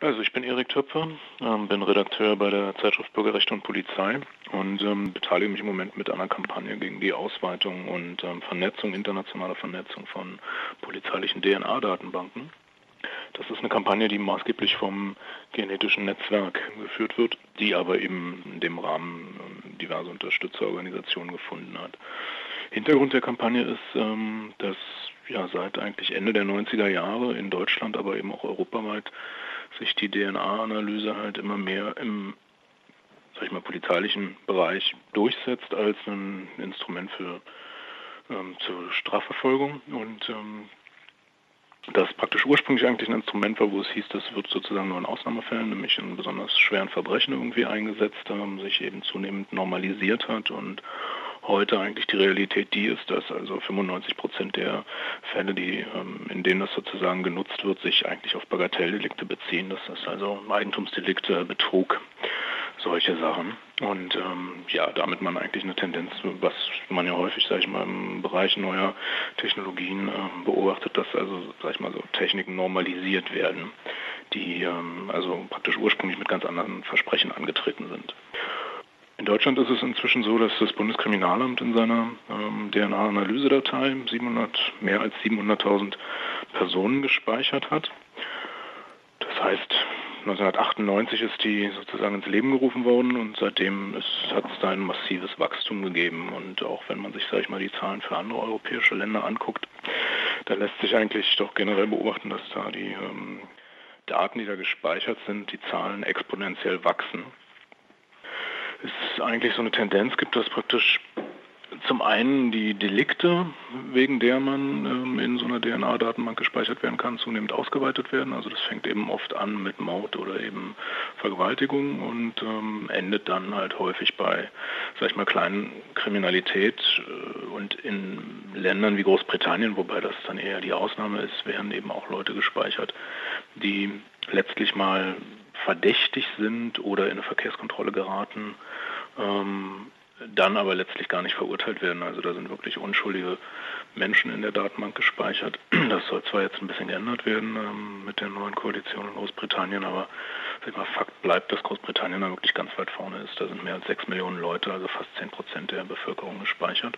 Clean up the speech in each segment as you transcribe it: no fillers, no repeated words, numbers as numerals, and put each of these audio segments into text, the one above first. Also ich bin Erik Töpfer, bin Redakteur bei der Zeitschrift Bürgerrechte und Polizei und beteilige mich im Moment mit einer Kampagne gegen die Ausweitung und internationale Vernetzung von polizeilichen DNA-Datenbanken. Das ist eine Kampagne, die maßgeblich vom Gen-etischen Netzwerk geführt wird, die aber eben in dem Rahmen diverse Unterstützerorganisationen gefunden hat. Hintergrund der Kampagne ist, dass ja seit eigentlich Ende der 90er Jahre in Deutschland, aber eben auch europaweit, sich die DNA-Analyse halt immer mehr im, sag ich mal, polizeilichen Bereich durchsetzt als ein Instrument für zur Strafverfolgung und das praktisch ursprünglich eigentlich ein Instrument war, wo es hieß, das wird sozusagen nur in Ausnahmefällen, nämlich in besonders schweren Verbrechen irgendwie eingesetzt, sich eben zunehmend normalisiert hat und heute eigentlich die Realität die ist, dass also 95% der Fälle, in denen das sozusagen genutzt wird, sich eigentlich auf Bagatelldelikte beziehen. Das ist also Eigentumsdelikte, Betrug, solche Sachen. Und damit man eigentlich eine Tendenz, was man ja häufig, sag ich mal, im Bereich neuer Technologien beobachtet, dass also, sag ich mal, so Techniken normalisiert werden, die also praktisch ursprünglich mit ganz anderen Versprechen angetreten sind. In Deutschland ist es inzwischen so, dass das Bundeskriminalamt in seiner DNA-Analyse-Datei mehr als 700.000 Personen gespeichert hat. Das heißt, 1998 ist die sozusagen ins Leben gerufen worden und seitdem hat es da ein massives Wachstum gegeben. Und auch wenn man sich, sag ich mal, die Zahlen für andere europäische Länder anguckt, da lässt sich eigentlich doch generell beobachten, dass da die Daten, die da gespeichert sind, die Zahlen exponentiell wachsen. Es eigentlich so eine Tendenz gibt, dass praktisch zum einen die Delikte, wegen der man in so einer DNA-Datenbank gespeichert werden kann, zunehmend ausgeweitet werden. Also das fängt eben oft an mit Mord oder eben Vergewaltigung und endet dann halt häufig bei, sag ich mal, kleinen Kriminalität. Und in Ländern wie Großbritannien, wobei das dann eher die Ausnahme ist, werden eben auch Leute gespeichert, die letztlich mal verdächtig sind oder in eine Verkehrskontrolle geraten, dann aber letztlich gar nicht verurteilt werden. Also da sind wirklich unschuldige Menschen in der Datenbank gespeichert. Das soll zwar jetzt ein bisschen geändert werden mit der neuen Koalition in Großbritannien, aber sag mal, Fakt bleibt, dass Großbritannien da wirklich ganz weit vorne ist. Da sind mehr als 6 Millionen Leute, also fast 10% der Bevölkerung gespeichert.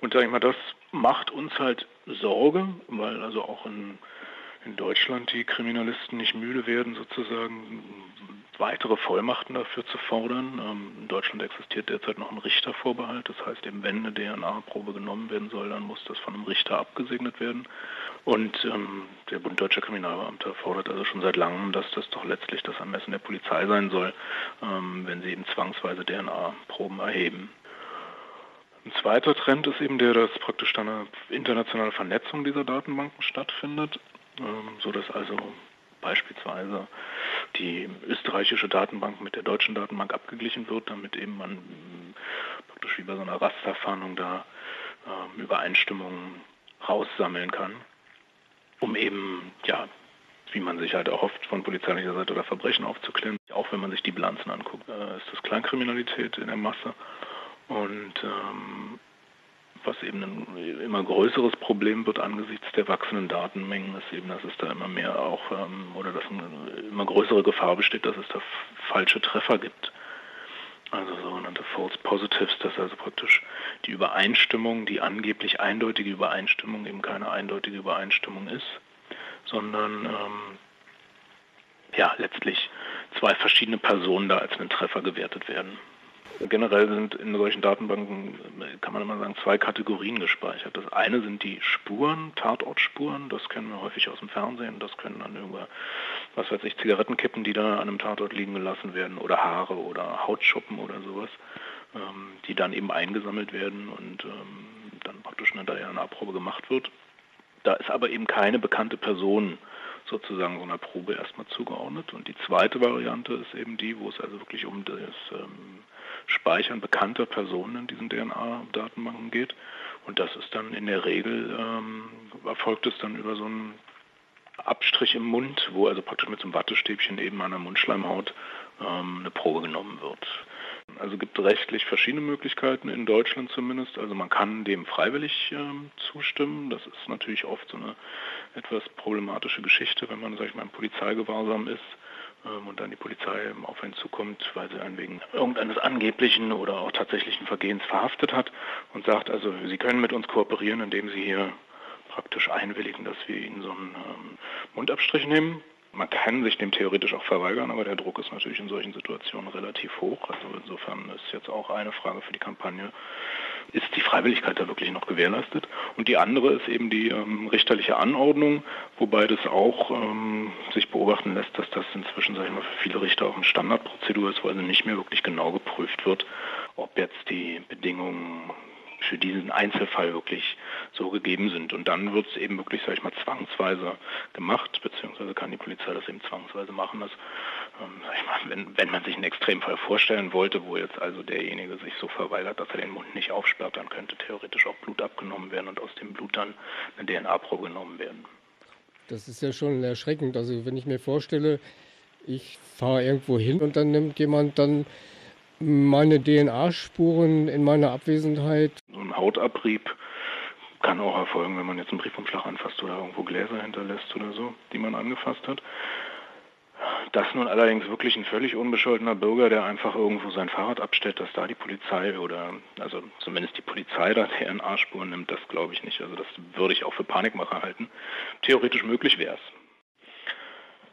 Und sag ich mal, das macht uns halt Sorge, weil also auch in Deutschland die Kriminalisten nicht müde werden, sozusagen weitere Vollmachten dafür zu fordern. In Deutschland existiert derzeit noch ein Richtervorbehalt. Das heißt, eben wenn eine DNA-Probe genommen werden soll, dann muss das von einem Richter abgesegnet werden. Und der Bund Deutscher Kriminalamt fordert also schon seit langem, dass das doch letztlich das Ermessen der Polizei sein soll, wenn sie eben zwangsweise DNA-Proben erheben. Ein zweiter Trend ist eben der, dass praktisch dann eine internationale Vernetzung dieser Datenbanken stattfindet, sodass also beispielsweise die österreichische Datenbank mit der deutschen Datenbank abgeglichen wird, damit eben man praktisch wie bei so einer Rasterfahndung da Übereinstimmungen raussammeln kann, um eben, ja, wie man sich halt erhofft, von polizeilicher Seite oder Verbrechen aufzuklären. Auch wenn man sich die Bilanzen anguckt, ist das Kleinkriminalität in der Masse und was eben ein immer größeres Problem wird angesichts der wachsenden Datenmengen, ist eben, dass es da immer mehr auch, oder dass eine immer größere Gefahr besteht, dass es da falsche Treffer gibt. Also sogenannte False Positives, dass also praktisch die Übereinstimmung, die angeblich eindeutige Übereinstimmung eben keine eindeutige Übereinstimmung ist, sondern letztlich zwei verschiedene Personen da als einen Treffer gewertet werden. Generell sind in solchen Datenbanken, kann man immer sagen, zwei Kategorien gespeichert. Das eine sind die Spuren, Tatortspuren, das kennen wir häufig aus dem Fernsehen, das können dann über, was weiß ich, Zigarettenkippen, die da an einem Tatort liegen gelassen werden oder Haare oder Hautschuppen oder sowas, die dann eben eingesammelt werden und dann praktisch eine DNA-Probe gemacht wird. Da ist aber eben keine bekannte Person sozusagen so einer Probe erstmal zugeordnet. Und die zweite Variante ist eben die, wo es also wirklich um das Speichern bekannter Personen in diesen DNA-Datenbanken geht. Und das ist dann in der Regel, erfolgt es dann über so einen Abstrich im Mund, wo also praktisch mit so einem Wattestäbchen eben an der Mundschleimhaut eine Probe genommen wird. Also gibt rechtlich verschiedene Möglichkeiten, in Deutschland zumindest. Also man kann dem freiwillig zustimmen. Das ist natürlich oft so eine etwas problematische Geschichte, wenn man, sag ich mal, im Polizeigewahrsam ist und dann die Polizei auf einen zukommt, weil sie einen wegen irgendeines angeblichen oder auch tatsächlichen Vergehens verhaftet hat und sagt, also Sie können mit uns kooperieren, indem Sie hier praktisch einwilligen, dass wir Ihnen so einen Mundabstrich nehmen. Man kann sich dem theoretisch auch verweigern, aber der Druck ist natürlich in solchen Situationen relativ hoch. Also insofern ist jetzt auch eine Frage für die Kampagne, ist die Freiwilligkeit da wirklich noch gewährleistet? Und die andere ist eben die richterliche Anordnung, wobei das auch sich beobachten lässt, dass das inzwischen, sag ich mal, für viele Richter auch eine Standardprozedur ist, weil nicht mehr wirklich genau geprüft wird, ob jetzt die Bedingungen für diesen Einzelfall wirklich so gegeben sind. Und dann wird es eben wirklich, sag ich mal, zwangsweise gemacht, beziehungsweise kann die Polizei das eben zwangsweise machen, dass, sag ich mal, wenn man sich einen Extremfall vorstellen wollte, wo jetzt also derjenige sich so verweigert, dass er den Mund nicht aufsperrt, dann könnte theoretisch auch Blut abgenommen werden und aus dem Blut dann eine DNA-Probe genommen werden. Das ist ja schon erschreckend. Also wenn ich mir vorstelle, ich fahre irgendwo hin und dann nimmt jemand dann meine DNA-Spuren in meiner Abwesenheit. So ein Hautabrieb kann auch erfolgen, wenn man jetzt einen Briefumschlag anfasst oder irgendwo Gläser hinterlässt oder so, die man angefasst hat. Das nun allerdings wirklich ein völlig unbescholtener Bürger, der einfach irgendwo sein Fahrrad abstellt, dass da die Polizei oder, also zumindest die Polizei da DNA-Spuren nimmt, das glaube ich nicht. Also das würde ich auch für Panikmacher halten. Theoretisch möglich wäre es.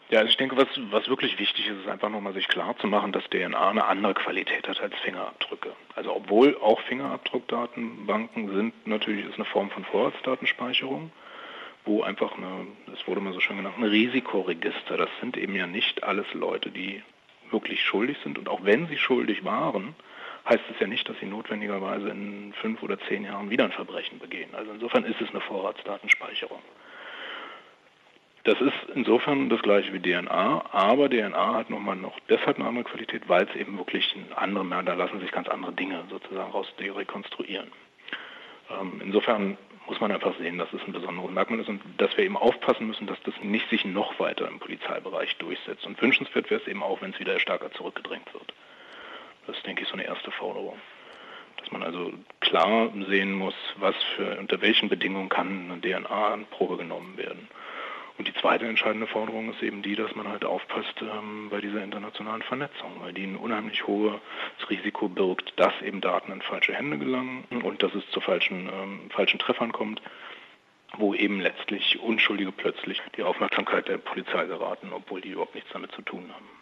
Ja, also ich denke, was wirklich wichtig ist, ist einfach nochmal sich klar zu machen, dass DNA eine andere Qualität hat als Fingerabdrücke. Also obwohl auch Fingerabdruckdatenbanken sind, natürlich ist eine Form von Vorratsdatenspeicherung, wo einfach eine, es wurde mal so schön genannt, ein Risikoregister. Das sind eben ja nicht alles Leute, die wirklich schuldig sind. Und auch wenn sie schuldig waren, heißt es ja nicht, dass sie notwendigerweise in 5 oder 10 Jahren wieder ein Verbrechen begehen. Also insofern ist es eine Vorratsdatenspeicherung. Das ist insofern das gleiche wie DNA, aber DNA hat noch deshalb eine andere Qualität, weil es eben wirklich andere, da lassen sich ganz andere Dinge sozusagen raus rekonstruieren. Insofern muss man einfach sehen, dass es ein besonderes Merkmal ist und dass wir eben aufpassen müssen, dass das nicht sich noch weiter im Polizeibereich durchsetzt. Und wünschenswert wäre es eben auch, wenn es wieder stärker zurückgedrängt wird. Das ist, denke ich, so eine erste Forderung. Dass man also klar sehen muss, unter welchen Bedingungen kann eine DNA-Probe genommen werden. Und die zweite entscheidende Forderung ist eben die, dass man halt aufpasst bei dieser internationalen Vernetzung, weil die ein unheimlich hohes Risiko birgt, dass eben Daten in falsche Hände gelangen und dass es zu falschen Treffern kommt, wo eben letztlich Unschuldige plötzlich die Aufmerksamkeit der Polizei geraten, obwohl die überhaupt nichts damit zu tun haben.